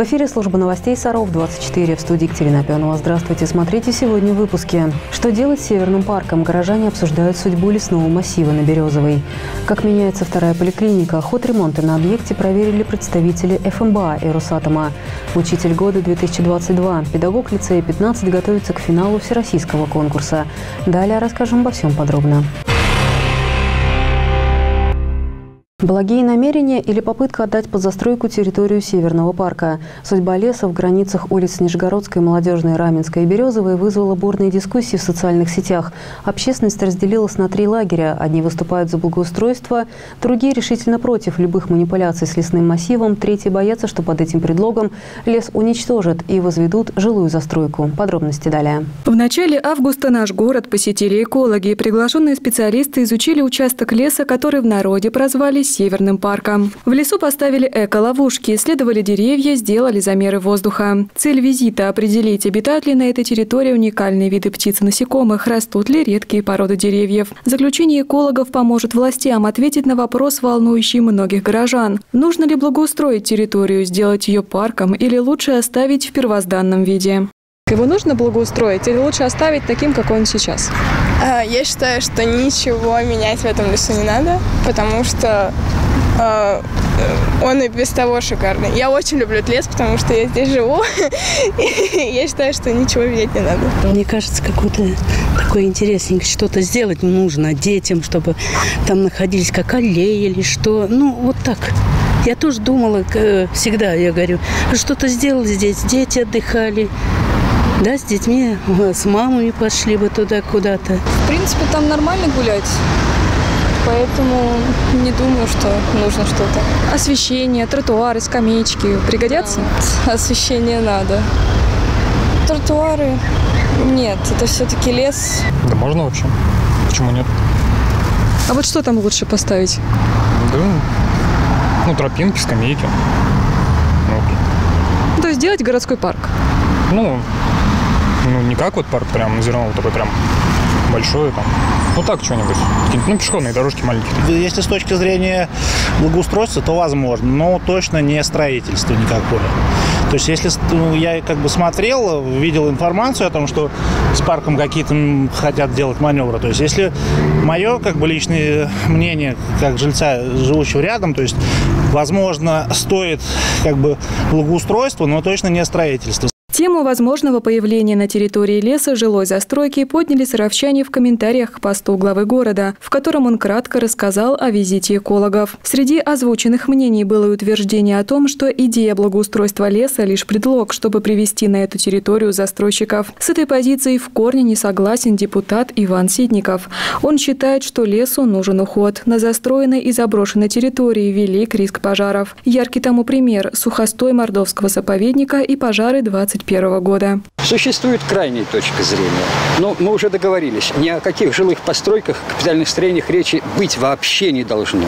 В эфире служба новостей «Саров-24», в студии Катерина Пёнова. Здравствуйте. Смотрите сегодня в выпуске. Что делать с Северным парком? Горожане обсуждают судьбу лесного массива на Березовой. Как меняется вторая поликлиника? Ход ремонта на объекте проверили представители ФМБА и Росатома. Учитель года 2022. Педагог лицея 15 готовится к финалу всероссийского конкурса. Далее расскажем обо всем подробно. Благие намерения или попытка отдать под застройку территорию Северного парка. Судьба леса в границах улиц Нижегородской, Молодежной, Раменской и Березовой вызвала бурные дискуссии в социальных сетях. Общественность разделилась на три лагеря. Одни выступают за благоустройство, другие решительно против любых манипуляций с лесным массивом, третьи боятся, что под этим предлогом лес уничтожат и возведут жилую застройку. Подробности далее. В начале августа наш город посетили экологи. Приглашенные специалисты изучили участок леса, который в народе прозвали Северным парком. В лесу поставили эко-ловушки, исследовали деревья, сделали замеры воздуха. Цель визита – определить, обитают ли на этой территории уникальные виды птиц и насекомых, растут ли редкие породы деревьев. Заключение экологов поможет властям ответить на вопрос, волнующий многих горожан. Нужно ли благоустроить территорию, сделать ее парком или лучше оставить в первозданном виде? Его нужно благоустроить или лучше оставить таким, какой он сейчас? Я считаю, что ничего менять в этом лесу не надо, потому что он и без того шикарный. Я очень люблю этот лес, потому что я здесь живу. И я считаю, что ничего менять не надо. Мне кажется, какое-то такое интересненькое что-то сделать нужно детям, чтобы там находились как аллея или что. Ну, вот так. Я тоже думала всегда, я говорю, что-то сделали здесь, дети отдыхали. Да, с детьми, с мамами пошли бы туда куда-то. В принципе, там нормально гулять, поэтому не думаю, что нужно что-то. Освещение, тротуары, скамеечки пригодятся? Освещение надо. Тротуары? Нет, это все-таки лес. Да можно вообще. Почему нет? А вот что там лучше поставить? Да, ну, тропинки, скамейки. Вот. То есть сделать городской парк? Ну, не как вот парк прям зерновый, такой прям большой там. Ну, так что-нибудь. Ну, пешеходные дорожки маленькие. Если с точки зрения благоустройства, то возможно, но точно не строительство никакое. То есть, если я как бы смотрел, видел информацию о том, что с парком какие-то хотят делать маневры. То есть, если мое как бы личное мнение, как жильца, живущего рядом, то есть, возможно, стоит как бы благоустройство, но точно не строительство. Тему возможного появления на территории леса жилой застройки подняли саровчане в комментариях к посту главы города, в котором он кратко рассказал о визите экологов. Среди озвученных мнений было и утверждение о том, что идея благоустройства леса – лишь предлог, чтобы привести на эту территорию застройщиков. С этой позицией в корне не согласен депутат Иван Ситников. Он считает, что лесу нужен уход. На застроенной и заброшенной территории велик риск пожаров. Яркий тому пример – сухостой Мордовского соповедника и пожары 2021 года. Существует крайняя точка зрения, но мы уже договорились, ни о каких жилых постройках, капитальных строениях речи быть вообще не должно.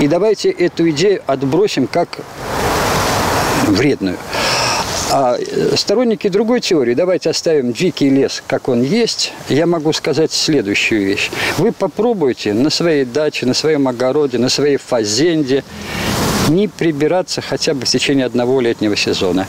И давайте эту идею отбросим как вредную. А сторонники другой теории, давайте оставим дикий лес, как он есть, я могу сказать следующую вещь. Вы попробуйте на своей даче, на своем огороде, на своей фазенде не прибираться хотя бы в течение одного летнего сезона.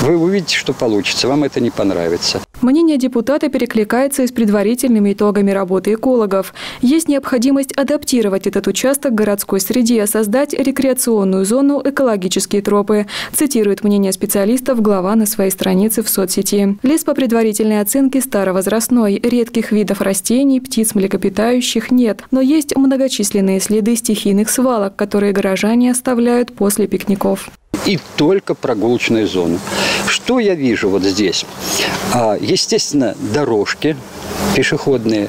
Вы увидите, что получится. Вам это не понравится. Мнение депутата перекликается и с предварительными итогами работы экологов. Есть необходимость адаптировать этот участок к городской среде, создать рекреационную зону, экологические тропы, цитирует мнение специалистов глава на своей странице в соцсети. Лес по предварительной оценке старовозрастной, редких видов растений, птиц, млекопитающих нет, но есть многочисленные следы стихийных свалок, которые горожане оставляют после пикников. И только прогулочная зона. Что я вижу вот здесь? Естественно, дорожки пешеходные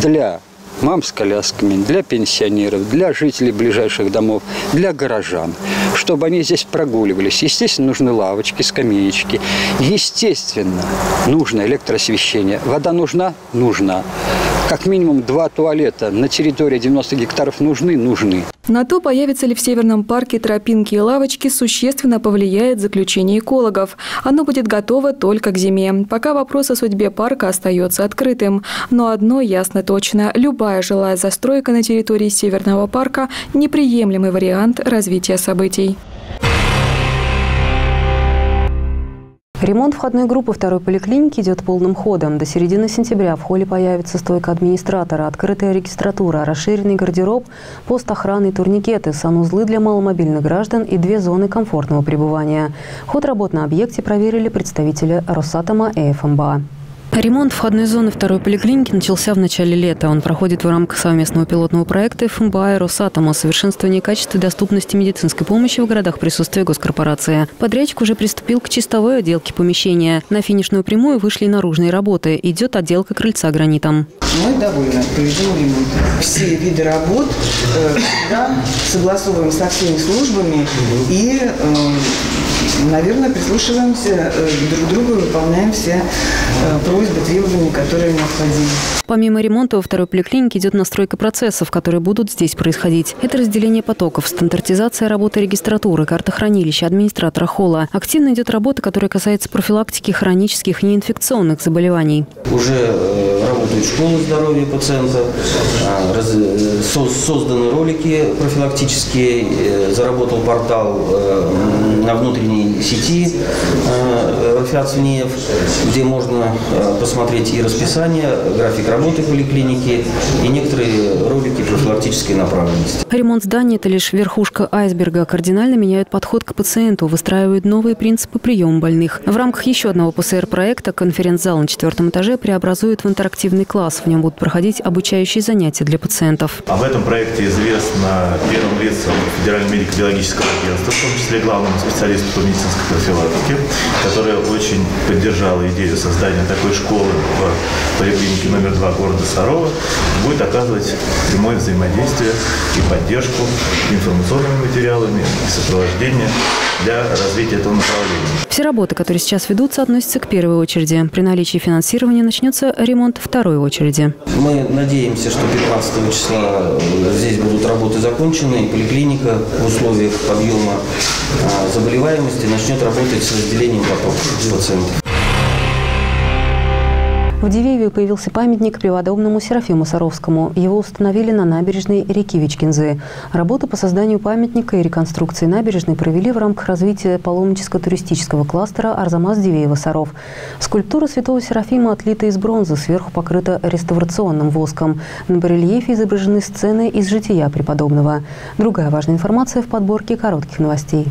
для мам с колясками, для пенсионеров, для жителей ближайших домов, для горожан, чтобы они здесь прогуливались. Естественно, нужны лавочки, скамеечки. Естественно, нужно электросвещение. Вода нужна? Нужна. Как минимум 2 туалета на территории 90 гектаров нужны? Нужны. На то, появятся ли в Северном парке тропинки и лавочки, существенно повлияет заключение экологов. Оно будет готово только к зиме. Пока вопрос о судьбе парка остается открытым. Но одно ясно точно – любая жилая застройка на территории Северного парка – неприемлемый вариант развития событий. Ремонт входной группы второй поликлиники идет полным ходом. До середины сентября в холле появится стойка администратора, открытая регистратура, расширенный гардероб, пост охраны и турникеты, санузлы для маломобильных граждан и 2 зоны комфортного пребывания. Ход работ на объекте проверили представители Росатома и ФМБА. Ремонт входной зоны второй поликлиники начался в начале лета. Он проходит в рамках совместного пилотного проекта ФМБА и Росатома «Совершенствование качества и доступности медицинской помощи в городах присутствия госкорпорации». Подрядчик уже приступил к чистовой отделке помещения. На финишную прямую вышли наружные работы. Идет отделка крыльца гранитом. Мы довольны проведением ремонта. Все виды работ всегда согласовываем со всеми службами и, наверное, прислушиваемся друг к другу, выполняем все просьбы, требования, которые необходимы. Помимо ремонта во второй поликлинике идет настройка процессов, которые будут здесь происходить. Это разделение потоков, стандартизация работы регистратуры, картохранилища, администратора холла. Активно идет работа, которая касается профилактики хронических неинфекционных заболеваний. Уже работает школа здоровья пациента, созданы ролики профилактические, заработал портал на внутренней сети ВНИЭФ, где можно посмотреть и расписание, график работы поликлиники, и некоторые ролики профилактической направленности. Ремонт здания – это лишь верхушка айсберга. Кардинально меняют подход к пациенту, выстраивают новые принципы приема больных. В рамках еще одного ПСР-проекта конференц-зал на 4-м этаже преобразуют в интерактивный класс. В нем будут проходить обучающие занятия для пациентов. Об этом проекте известно первым лицам Федерального медико-биологического агентства, в том числе главному специалисту по медицинской профилактике, которая очень поддержала идею создания такой школы в поликлинике номер 2 города Сарова, будет оказывать прямое взаимодействие и поддержку информационными материалами и сопровождение для развития этого направления. Все работы, которые сейчас ведутся, относятся к первой очереди. При наличии финансирования начнется ремонт второй очереди. Мы надеемся, что 15 числа здесь будут работы закончены, и поликлиника в условиях подъема заболеваемости начнет работать с разделением потоков пациентов. В Дивееве появился памятник преподобному Серафиму Саровскому. Его установили на набережной реки Вичкинзы. Работу по созданию памятника и реконструкции набережной провели в рамках развития паломническо-туристического кластера «Арзамас-Дивеева-Саров». Скульптура святого Серафима отлита из бронзы, сверху покрыта реставрационным воском. На барельефе изображены сцены из жития преподобного. Другая важная информация в подборке коротких новостей.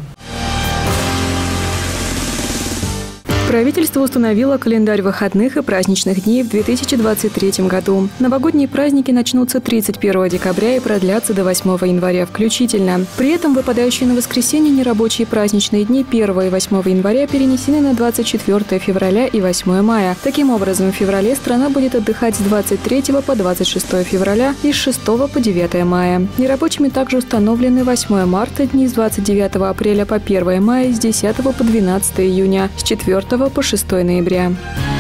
Правительство установило календарь выходных и праздничных дней в 2023 году. Новогодние праздники начнутся 31 декабря и продлятся до 8 января включительно. При этом выпадающие на воскресенье нерабочие праздничные дни 1 и 8 января перенесены на 24 февраля и 8 мая. Таким образом, в феврале страна будет отдыхать с 23 по 26 февраля и с 6 по 9 мая. Нерабочими также установлены 8 марта, дни с 29 апреля по 1 мая, с 10 по 12 июня, с 4 по 6 ноября.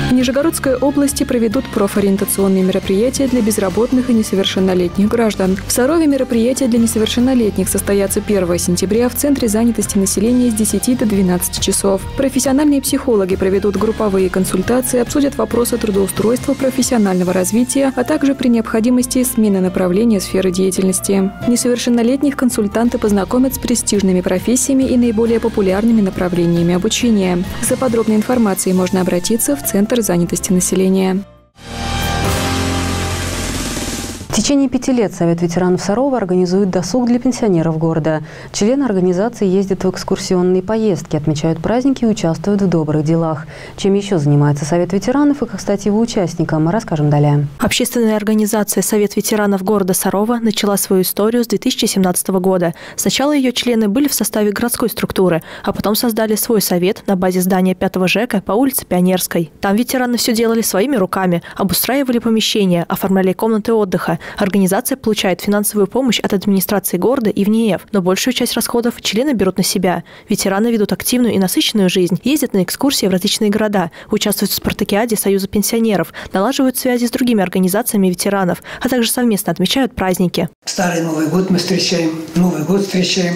В Нижегородской области проведут профориентационные мероприятия для безработных и несовершеннолетних граждан. В Сарове мероприятия для несовершеннолетних состоятся 1 сентября в Центре занятости населения с 10 до 12 часов. Профессиональные психологи проведут групповые консультации, обсудят вопросы трудоустройства, профессионального развития, а также при необходимости смены направления сферы деятельности. Несовершеннолетних консультанты познакомят с престижными профессиями и наиболее популярными направлениями обучения. За подробной информацией можно обратиться в Центр занятости населения. В течение 5 лет Совет ветеранов Сарова организует досуг для пенсионеров города. Члены организации ездят в экскурсионные поездки, отмечают праздники и участвуют в добрых делах. Чем еще занимается Совет ветеранов и как стать его участником, мы расскажем далее. Общественная организация «Совет ветеранов города Сарова» начала свою историю с 2017 года. Сначала ее члены были в составе городской структуры, а потом создали свой совет на базе здания 5-го ЖЭКа по улице Пионерской. Там ветераны все делали своими руками, обустраивали помещения, оформляли комнаты отдыха. Организация получает финансовую помощь от администрации города и ВНИЭФ, но большую часть расходов члены берут на себя. Ветераны ведут активную и насыщенную жизнь, ездят на экскурсии в различные города, участвуют в спартакиаде Союза пенсионеров, налаживают связи с другими организациями ветеранов, а также совместно отмечают праздники. Старый Новый год мы встречаем, Новый год встречаем,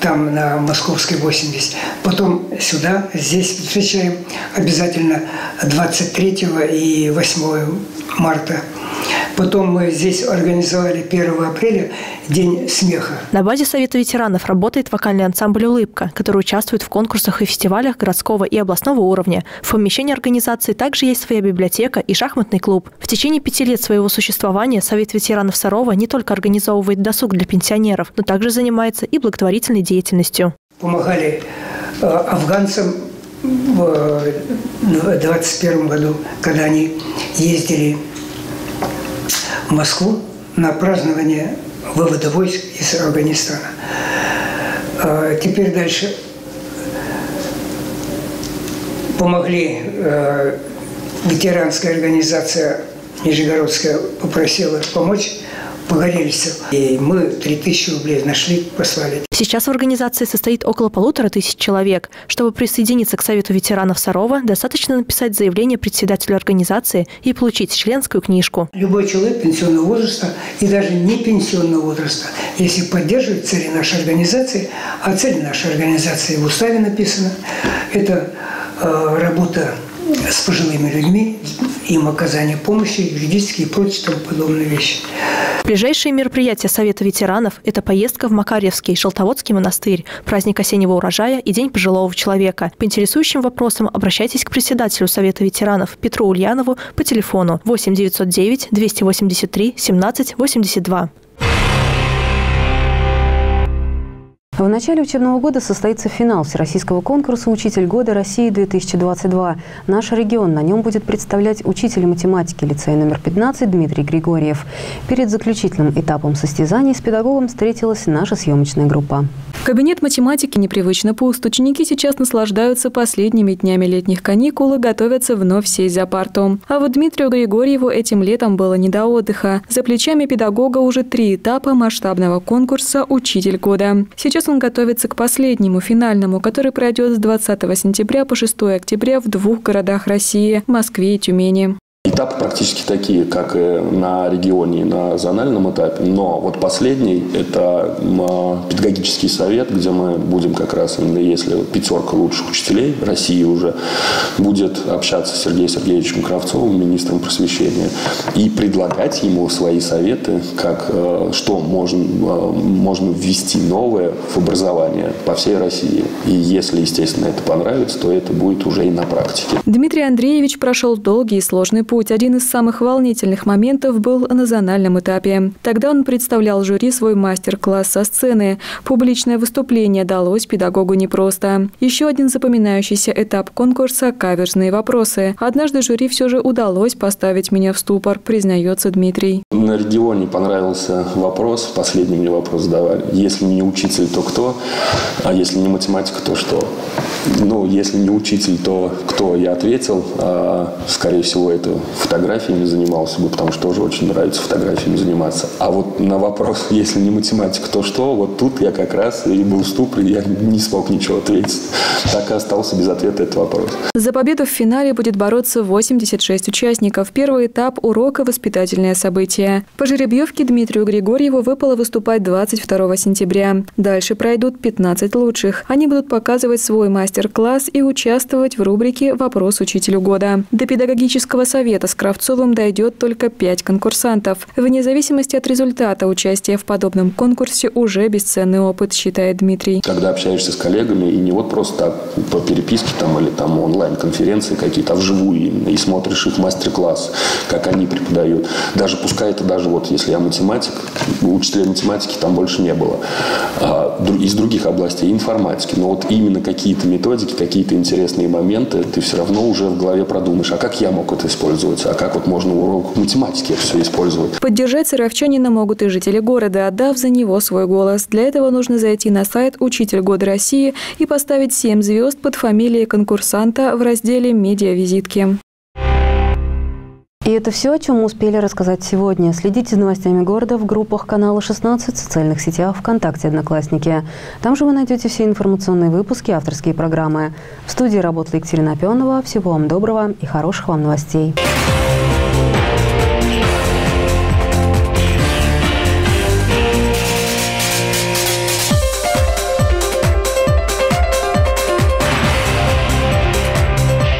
там на Московской 80. Потом сюда, здесь встречаем обязательно 23 и 8 марта. Потом мы здесь организовали 1 апреля День смеха. На базе Совета ветеранов работает вокальный ансамбль «Улыбка», который участвует в конкурсах и фестивалях городского и областного уровня. В помещении организации также есть своя библиотека и шахматный клуб. В течение 5 лет своего существования Совет ветеранов Сарова не только организовывает досуг для пенсионеров, но также занимается и благотворительной деятельностью. Помогали афганцам в 2021 году, когда они ездили в Москву на празднование вывода войск из Афганистана. Теперь дальше помогли ветеранская организация нижегородская, попросила помочь погорельцев. И мы 3000 рублей нашли, послали. Сейчас в организации состоит около 1500 человек. Чтобы присоединиться к Совету ветеранов Сарова, достаточно написать заявление председателю организации и получить членскую книжку. Любой человек пенсионного возраста и даже не пенсионного возраста, если поддерживает цели нашей организации, а цель нашей организации в уставе написано, это работа с пожилыми людьми, им оказание помощи, юридические и прочие тому подобные вещи. Ближайшие мероприятия Совета ветеранов – это поездка в Макарьевский и Шелтоводский монастырь, праздник осеннего урожая и День пожилого человека. По интересующим вопросам обращайтесь к председателю Совета ветеранов Петру Ульянову по телефону 8 909 283 17 82. В начале учебного года состоится финал всероссийского конкурса «Учитель года России-2022». Наш регион на нем будет представлять учитель математики лицея номер 15 Дмитрий Григорьев. Перед заключительным этапом состязаний с педагогом встретилась наша съемочная группа. Кабинет математики непривычно пуст. Ученики сейчас наслаждаются последними днями летних каникул и готовятся вновь сесть за парту. А вот Дмитрию Григорьеву этим летом было не до отдыха. За плечами педагога уже 3 этапа масштабного конкурса «Учитель года». Сейчас он готовится к последнему, финальному, который пройдет с 20 сентября по 6 октября в 2 городах России – Москве и Тюмени. Этапы практически такие, как на регионе, на зональном этапе. Но вот последний – это педагогический совет, где мы будем как раз, если 5 лучших учителей России уже, будет общаться с Сергеем Сергеевичем Кравцовым, министром просвещения, и предлагать ему свои советы, как, что можно ввести новое в образование по всей России. И если, естественно, это понравится, то это будет уже и на практике. Дмитрий Андреевич прошел долгий и сложный путь. Один из самых волнительных моментов был на зональном этапе. Тогда он представлял жюри свой мастер-класс со сцены. Публичное выступление далось педагогу непросто. Еще один запоминающийся этап конкурса – каверзные вопросы. Однажды жюри все же удалось поставить меня в ступор, признается Дмитрий. На регионе понравился вопрос, последний мне вопрос задавали. Если не учитель, то кто? А если не математика, то что? Ну, если не учитель, то кто? Я ответил. А, скорее всего, это фотографиями занимался бы, потому что тоже очень нравится фотографиями заниматься. А вот на вопрос, если не математика, то что? Вот тут я как раз и был в ступоре, я не смог ничего ответить. Так и остался без ответа этот вопрос. За победу в финале будет бороться 86 участников. Первый этап урока – воспитательное событие. По жеребьевке Дмитрию Григорьеву выпало выступать 22 сентября. Дальше пройдут 15 лучших. Они будут показывать свой мастер-класс и участвовать в рубрике «Вопрос учителю года». До педагогического совета с Кравцовым дойдет только 5 конкурсантов. Вне зависимости от результата участие в подобном конкурсе уже бесценный опыт, считает Дмитрий. Когда общаешься с коллегами, и не вот просто так по переписке там, или там онлайн-конференции какие-то, а вживую именно, и смотришь их мастер-класс, как они преподают. Даже пускай это даже вот, если я математик, учителя математики там больше не было. Из других областей информатики, но вот именно какие-то методики, какие-то интересные моменты, ты все равно уже в голове продумаешь, а как я мог это использовать, а как вот можно урок математики все использовать. Поддержать саровчанина могут и жители города, отдав за него свой голос. Для этого нужно зайти на сайт «Учитель года России» и поставить 7 звезд под фамилией конкурсанта в разделе «Медиавизитки». И это все, о чем мы успели рассказать сегодня. Следите за новостями города в группах канала 16, в социальных сетях ВКонтакте, Одноклассники. Там же вы найдете все информационные выпуски, авторские программы. В студии работала Катерина Пёнова. Всего вам доброго и хороших вам новостей.